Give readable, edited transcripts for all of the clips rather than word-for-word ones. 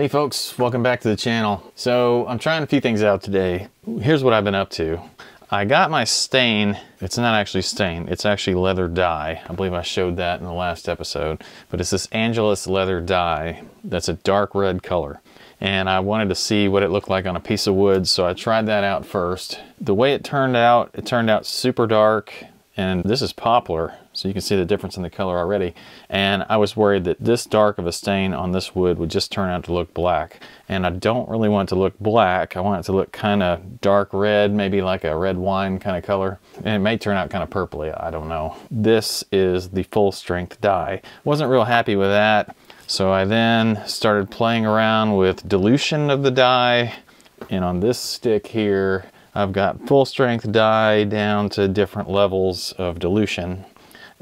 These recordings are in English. Hey folks, welcome back to the channel. So I'm trying a few things out today. Here's what I've been up to. I got my stain. It's not actually stain, it's actually leather dye. I believe I showed that in the last episode, but it's this Angelus leather dye that's a dark red color. And I wanted to see what it looked like on a piece of wood, so I tried that out first. The way it turned out super dark, and this is poplar, so you can see the difference in the color already. And I was worried that this dark of a stain on this wood would just turn out to look black. And I don't really want it to look black. I want it to look kind of dark red, maybe like a red wine kind of color. And it may turn out kind of purpley, I don't know. This is the full strength dye. Wasn't real happy with that. So I then started playing around with dilution of the dye. And on this stick here, I've got full strength dye down to different levels of dilution.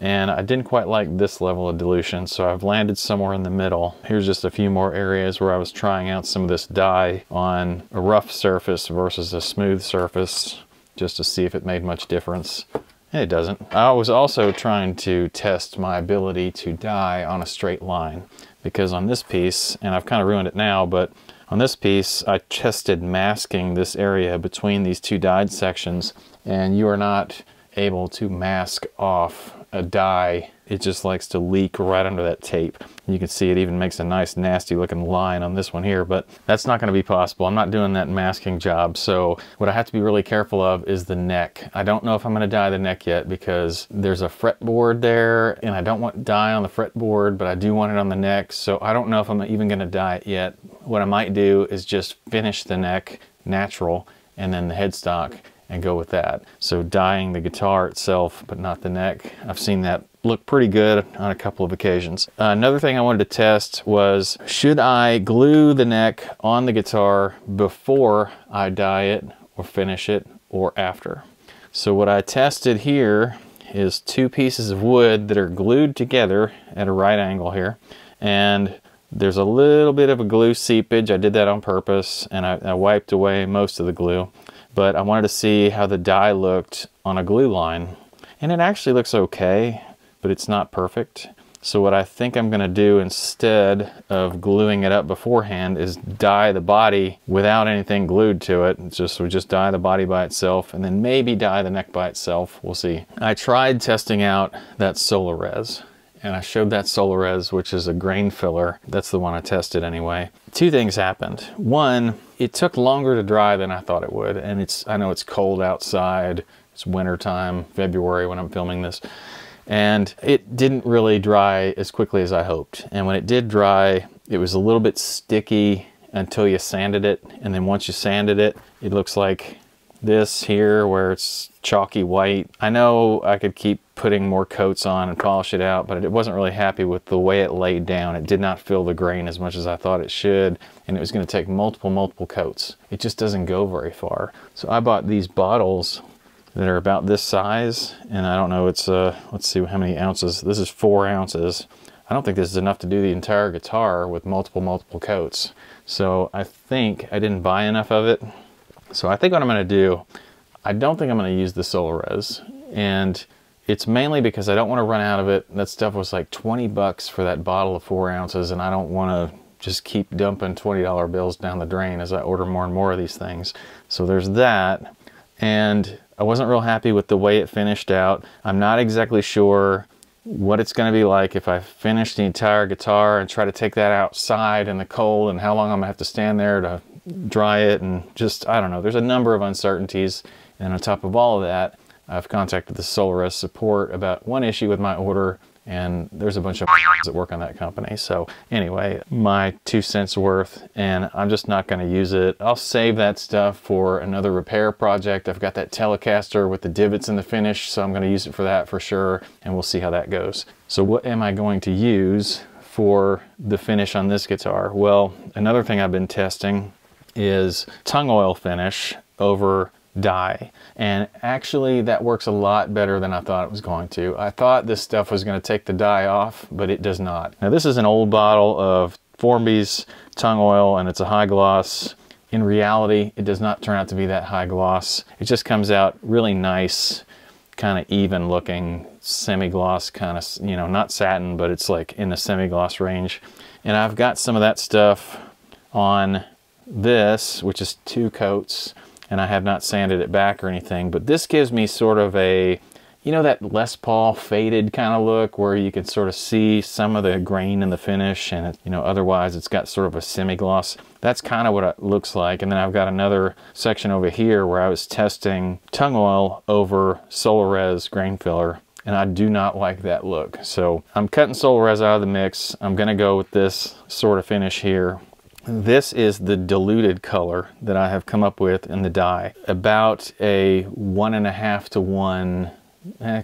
And I didn't quite like this level of dilution, so I've landed somewhere in the middle. Here's just a few more areas where I was trying out some of this dye on a rough surface versus a smooth surface, just to see if it made much difference. And it doesn't. I was also trying to test my ability to dye on a straight line, because on this piece, and I've kind of ruined it now, but on this piece, I tested masking this area between these two dyed sections, and you are not able to mask off a dye. It just likes to leak right under that tape. You can see it even makes a nice nasty looking line on this one here, but that's not going to be possible. I'm not doing that masking job. So what I have to be really careful of is the neck. I don't know if I'm going to dye the neck yet, because there's a fretboard there and I don't want dye on the fretboard, but I do want it on the neck. So I don't know if I'm even going to dye it yet. What I might do is just finish the neck natural and then the headstock and go with that. So dyeing the guitar itself, but not the neck. I've seen that look pretty good on a couple of occasions. Another thing I wanted to test was, should I glue the neck on the guitar before I dye it or finish it, or after? So what I tested here is two pieces of wood that are glued together at a right angle here. And there's a little bit of a glue seepage. I did that on purpose, and I wiped away most of the glue. But I wanted to see how the dye looked on a glue line. And it actually looks okay, but it's not perfect. So what I think I'm gonna do instead of gluing it up beforehand is dye the body without anything glued to it. Just dye the body by itself, and then maybe dye the neck by itself, we'll see. I tried testing out that Solarez, and I showed that Solarez, which is a grain filler. That's the one I tested anyway. Two things happened. One, it took longer to dry than I thought it would. And I know it's cold outside. It's wintertime, February when I'm filming this. And it didn't really dry as quickly as I hoped. And when it did dry, it was a little bit sticky until you sanded it. And then once you sanded it, it looks like this here where it's chalky white. I know I could keep putting more coats on and polish it out, but it wasn't really happy with the way it laid down. It did not fill the grain as much as I thought it should, and it was going to take multiple coats. It just doesn't go very far. So I bought these bottles that are about this size, and I don't know, it's let's see how many ounces. This is 4 ounces. I don't think this is enough to do the entire guitar with multiple coats. So I think I didn't buy enough of it. So I think what I'm going to do, I don't think I'm going to use the Solarez, and it's mainly because I don't want to run out of it. That stuff was like 20 bucks for that bottle of 4 ounces, and I don't want to just keep dumping $20 bills down the drain as I order more and more of these things. So there's that, and I wasn't real happy with the way it finished out. I'm not exactly sure what it's going to be like if I finish the entire guitar and try to take that outside in the cold, and how long I'm going to have to stand there to dry it, and just, I don't know, there's a number of uncertainties. And on top of all of that, I've contacted the Solarez support about one issue with my order, and there's a bunch of that work on that company. So anyway, my 2 cents worth, and I'm just not going to use it. I'll save that stuff for another repair project. I've got that Telecaster with the divots in the finish, so I'm going to use it for that for sure, and we'll see how that goes. So what am I going to use for the finish on this guitar? Well, another thing I've been testing is tung oil finish over dye, and actually that works a lot better than I thought it was going to. I thought this stuff was going to take the dye off, but it does not. Now this is an old bottle of Formby's tung oil, and it's a high gloss. In reality, it does not turn out to be that high gloss. It just comes out really nice, kind of even looking, semi-gloss kind of, you know, not satin, but it's like in the semi-gloss range. And I've got some of that stuff on this, which is 2 coats, and I have not sanded it back or anything, but this gives me sort of a, you know, that Les Paul faded kind of look where you can sort of see some of the grain in the finish, and it, you know, otherwise it's got sort of a semi-gloss. That's kind of what it looks like. And then I've got another section over here where I was testing tung oil over Solarez grain filler, and I do not like that look. So I'm cutting Solarez out of the mix. I'm gonna go with this sort of finish here. This is the diluted color that I have come up with in the dye. About a 1.5 to 1,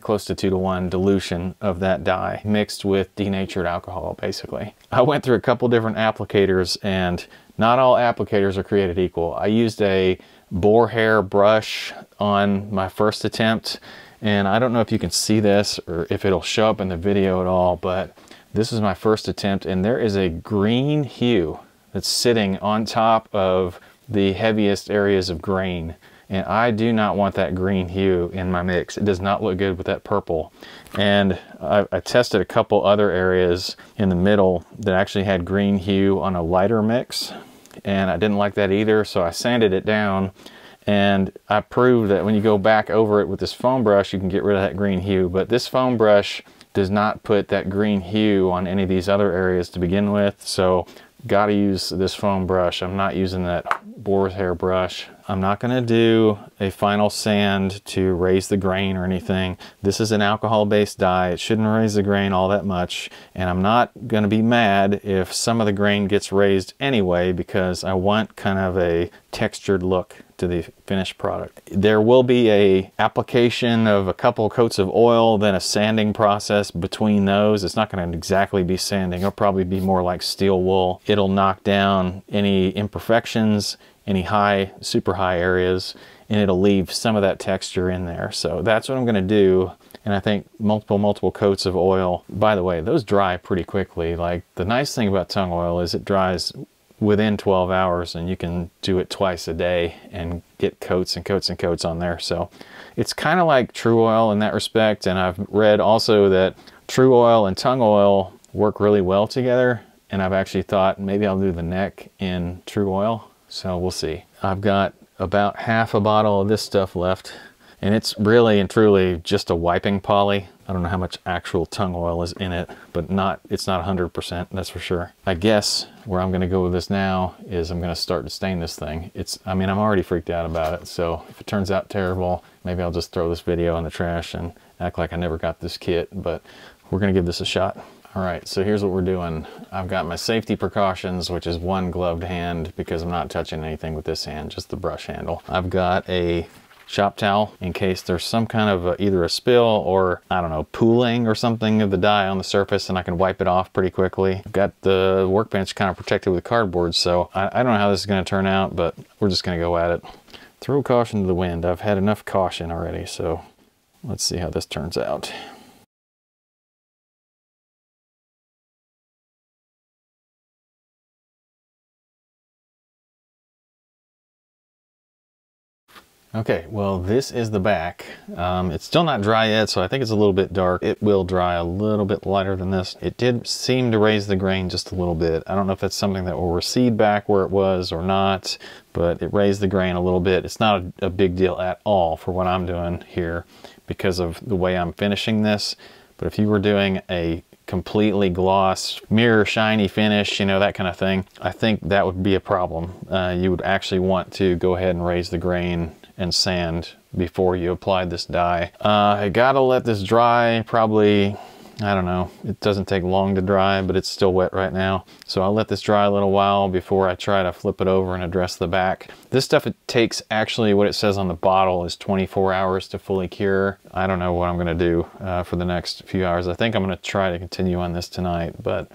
close to 2 to 1 dilution of that dye mixed with denatured alcohol, basically. I went through a couple different applicators, and not all applicators are created equal. I used a boar hair brush on my first attempt, and I don't know if you can see this or if it'll show up in the video at all, but this is my first attempt, and there is a green hue that's sitting on top of the heaviest areas of grain. And I do not want that green hue in my mix. It does not look good with that purple. And I tested a couple other areas in the middle that actually had green hue on a lighter mix, and I didn't like that either, so I sanded it down. And I proved that when you go back over it with this foam brush, you can get rid of that green hue, but this foam brush does not put that green hue on any of these other areas to begin with, so gotta use this foam brush. I'm not using that boar's hair brush. I'm not gonna do a final sand to raise the grain or anything. This is an alcohol-based dye. It shouldn't raise the grain all that much. And I'm not gonna be mad if some of the grain gets raised anyway, because I want kind of a textured look to the finished product. There will be an application of a couple coats of oil, then a sanding process between those. It's not going to exactly be sanding. It'll probably be more like steel wool. It'll knock down any imperfections, any high, super high areas, and it'll leave some of that texture in there. So that's what I'm going to do. And I think multiple coats of oil. By the way, those dry pretty quickly. Like, the nice thing about tung oil is it dries within 12 hours, and you can do it twice a day and get coats and coats and coats on there. So it's kind of like Tru-Oil in that respect. And I've read also that Tru-Oil and tung oil work really well together. And I've actually thought maybe I'll do the neck in Tru-Oil. So we'll see. I've got about half a bottle of this stuff left, and it's really and truly just a wiping poly. I don't know how much actual tung oil is in it, but it's not 100%, that's for sure. I guess where I'm gonna go with this now is I'm gonna start to stain this thing. I mean, I'm already freaked out about it, so if it turns out terrible, maybe I'll just throw this video in the trash and act like I never got this kit, but we're gonna give this a shot. All right, so here's what we're doing. I've got my safety precautions, which is 1 gloved hand, because I'm not touching anything with this hand, just the brush handle. I've got a shop towel in case there's some kind of either a spill or, I don't know, pooling or something of the dye on the surface, and I can wipe it off pretty quickly. I've got the workbench kind of protected with cardboard, so I don't know how this is going to turn out, but we're just going to go at it. Throw caution to the wind. I've had enough caution already, so let's see how this turns out. Okay, well, this is the back. It's still not dry yet, so I think it's a little bit dark. It will dry a little bit lighter than this. It did seem to raise the grain just a little bit. I don't know if that's something that will recede back where it was or not, but it raised the grain a little bit. It's not a big deal at all for what I'm doing here because of the way I'm finishing this. But if you were doing a completely gloss, mirror shiny finish, you know, that kind of thing, I think that would be a problem. You would actually want to go ahead and raise the grain and sand before you apply this dye. I gotta let this dry probably, I don't know, it doesn't take long to dry, but it's still wet right now. So I'll let this dry a little while before I try to flip it over and address the back. This stuff, it takes actually what it says on the bottle is 24 hours to fully cure. I don't know what I'm gonna do for the next few hours. I think I'm gonna try to continue on this tonight, but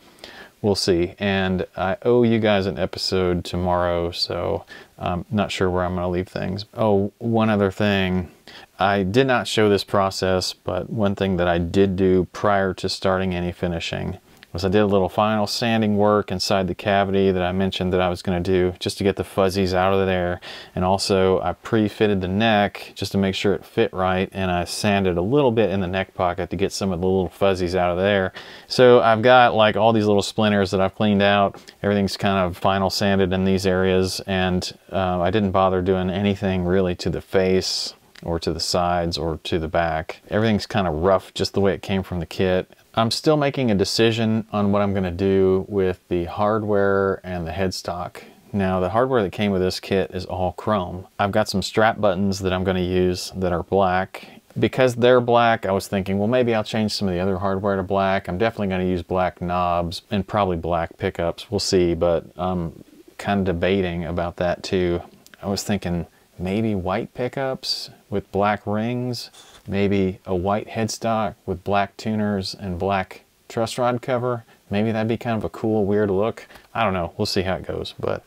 we'll see. And I owe you guys an episode tomorrow, so I'm not sure where I'm going to leave things. Oh, one other thing. I did not show this process, but one thing that I did do prior to starting any finishing was I did a little final sanding work inside the cavity that I mentioned that I was going to do just to get the fuzzies out of there. And also I pre-fitted the neck just to make sure it fit right, and I sanded a little bit in the neck pocket to get some of the little fuzzies out of there. So I've got like all these little splinters that I've cleaned out. Everything's kind of final sanded in these areas, and I didn't bother doing anything really to the face or to the sides or to the back. Everything's kind of rough just the way it came from the kit. I'm still making a decision on what I'm going to do with the hardware and the headstock. Now, the hardware that came with this kit is all chrome. I've got some strap buttons that I'm going to use that are black. Because they're black, I was thinking, well, maybe I'll change some of the other hardware to black. I'm definitely going to use black knobs and probably black pickups. We'll see, but I'm kind of debating about that too. I was thinking maybe white pickups with black rings, maybe a white headstock with black tuners and black truss rod cover. Maybe that'd be kind of a cool, weird look. I don't know, we'll see how it goes, but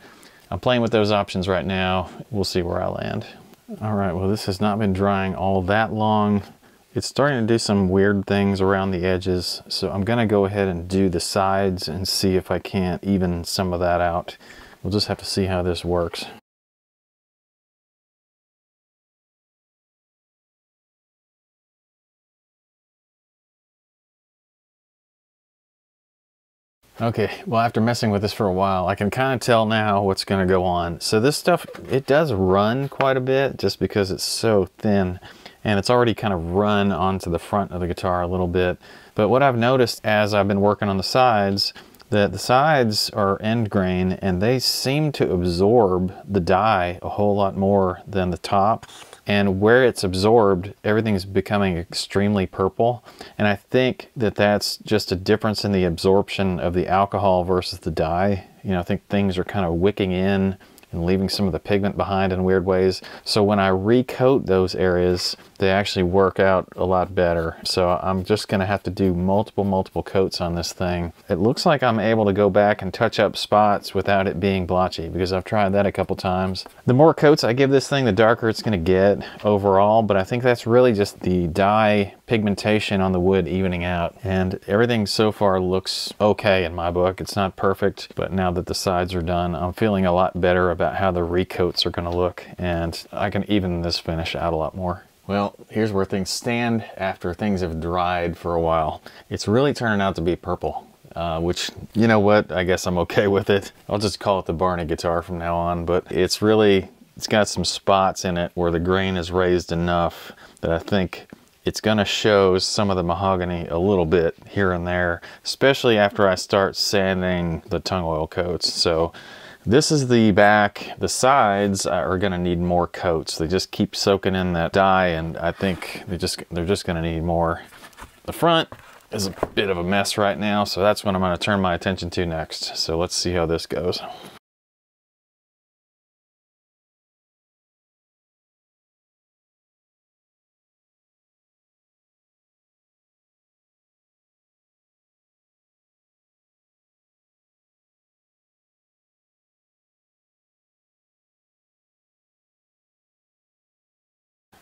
I'm playing with those options right now. We'll see where I land. All right, well, this has not been drying all that long. It's starting to do some weird things around the edges, so I'm gonna go ahead and do the sides and see if I can't even some of that out. We'll just have to see how this works. Okay, well, after messing with this for a while, I can kind of tell now what's going to go on. So this stuff, it does run quite a bit just because it's so thin, and it's already kind of run onto the front of the guitar a little bit. But what I've noticed as I've been working on the sides, that the sides are end grain, and they seem to absorb the dye a whole lot more than the top. And where it's absorbed, everything's becoming extremely purple. And I think that that's just a difference in the absorption of the alcohol versus the dye. You know, I think things are kind of wicking in and leaving some of the pigment behind in weird ways. So when I recoat those areas, they actually work out a lot better. So I'm just gonna have to do multiple coats on this thing. It looks like I'm able to go back and touch up spots without it being blotchy, because I've tried that a couple times. The more coats I give this thing, the darker it's gonna get overall, but I think that's really just the dye pigmentation on the wood evening out. And everything so far looks okay in my book. It's not perfect, but now that the sides are done, I'm feeling a lot better about how the recoats are gonna look, and I can even this finish out a lot more. Well, here's where things stand after things have dried for a while. It's really turning out to be purple, which, you know what, I guess I'm okay with it. I'll just call it the Barney guitar from now on, but it's really, it's got some spots in it where the grain is raised enough that I think it's gonna show some of the mahogany a little bit here and there, especially after I start sanding the tung oil coats. So this is the back. The sides are gonna need more coats. They just keep soaking in that dye, and I think they're just gonna need more. The front is a bit of a mess right now, so that's what I'm gonna turn my attention to next. So let's see how this goes.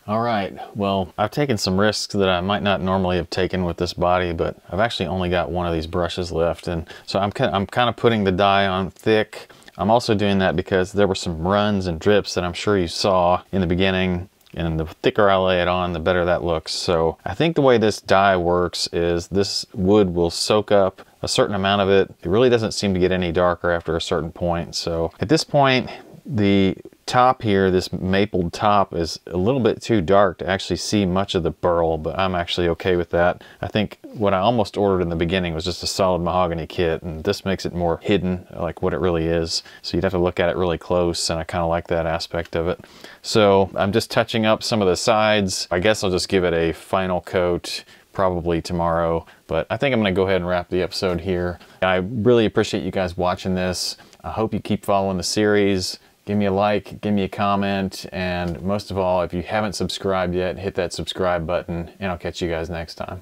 All right, well, I've taken some risks that I might not normally have taken with this body, but I've actually only got one of these brushes left, and so I'm kind of putting the dye on thick. I'm also doing that because there were some runs and drips that I'm sure you saw in the beginning, and the thicker I lay it on, the better that looks. So I think the way this dye works is this wood will soak up a certain amount of it. It really doesn't seem to get any darker after a certain point. So at this point, the top here, this mapled top, is a little bit too dark to actually see much of the burl, but I'm actually okay with that. I think what I almost ordered in the beginning was just a solid mahogany kit, and this makes it more hidden, like what it really is. So you'd have to look at it really close, and I kind of like that aspect of it. So I'm just touching up some of the sides. I guess I'll just give it a final coat probably tomorrow, but I think I'm gonna go ahead and wrap the episode here. I really appreciate you guys watching this. I hope you keep following the series. Give me a like, give me a comment, and most of all, if you haven't subscribed yet, hit that subscribe button, and I'll catch you guys next time.